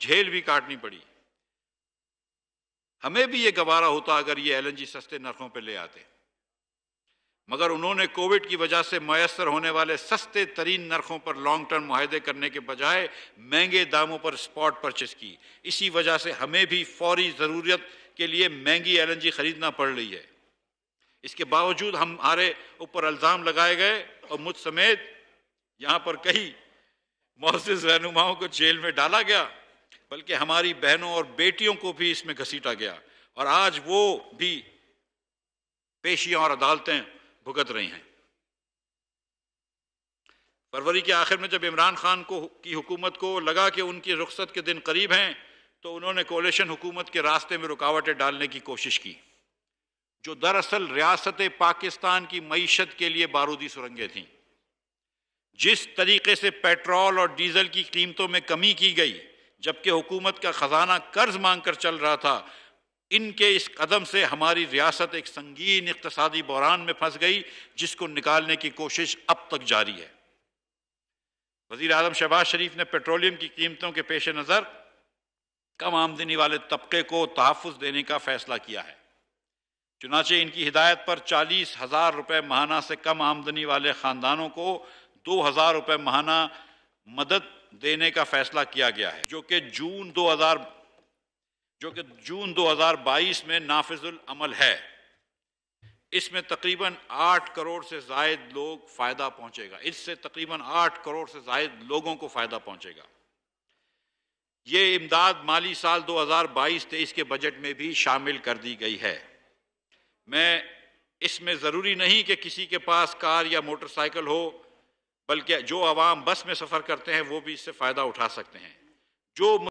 झेल भी काटनी पड़ी। हमें भी ये गवारा होता अगर ये LNG सस्ते नर्खों पर ले आते, मगर उन्होंने कोविड की वजह से मयसर होने वाले सस्ते तरीन नर्खों पर लॉन्ग टर्म मुआहदे करने के बजाय महंगे दामों पर स्पॉट परचेस की। इसी वजह से हमें भी फौरी ज़रूरत के लिए महंगी LNG खरीदना पड़ रही है। इसके बावजूद हमारे ऊपर अल्ज़ाम लगाए गए और मुझ समेत यहाँ पर कई मोअज़्ज़िज़ रहनुमाओं को जेल में डाला गया, बल्कि हमारी बहनों और बेटियों को भी इसमें घसीटा गया और आज वो भी पेशियां और अदालतें भुगत रही हैं। फरवरी के आखिर में जब इमरान खान की हुकूमत को लगा कि उनकी रुख्सत के दिन करीब हैं, तो उन्होंने कोलिशन हुकूमत के रास्ते में रुकावटें डालने की कोशिश की, जो दरअसल रियासत पाकिस्तान की मईशत के लिए बारूदी सुरंगें थीं। जिस तरीके से पेट्रोल और डीजल की कीमतों में कमी की गई जबकि हुकूमत का ख़जाना कर्ज मांग कर चल रहा था, इनके इस कदम से हमारी रियासत एक संगीन इक़्तिसादी बहरान में फंस गई, जिसको निकालने की कोशिश अब तक जारी है। वज़ीर आज़म शहबाज शरीफ ने पेट्रोलियम की कीमतों के पेश नज़र कम आमदनी वाले तबके को तहफ़्फ़ुज़ देने का फ़ैसला किया है। चुनाचे इनकी हिदायत पर 40,000 रुपये माहाना से कम आमदनी वाले ख़ानदानों को 2,000 रुपये माहाना मदद देने का फैसला किया गया है, जो कि जून 2022 में नाफिजुल अमल है। इसमें तकरीबन 8 करोड़ से ज़ायद लोग फ़ायदा पहुँचेगा। इससे तकरीबन 8 करोड़ से ज़ायद लोगों को फ़ायदा पहुँचेगा। ये इमदाद माली साल 2022-23 के बजट में भी शामिल कर दी गई है। मैं इसमें ज़रूरी नहीं कि किसी के पास कार या मोटरसाइकिल हो, बल्कि जो आवाम बस में सफ़र करते हैं वो भी इससे फ़ायदा उठा सकते हैं। जो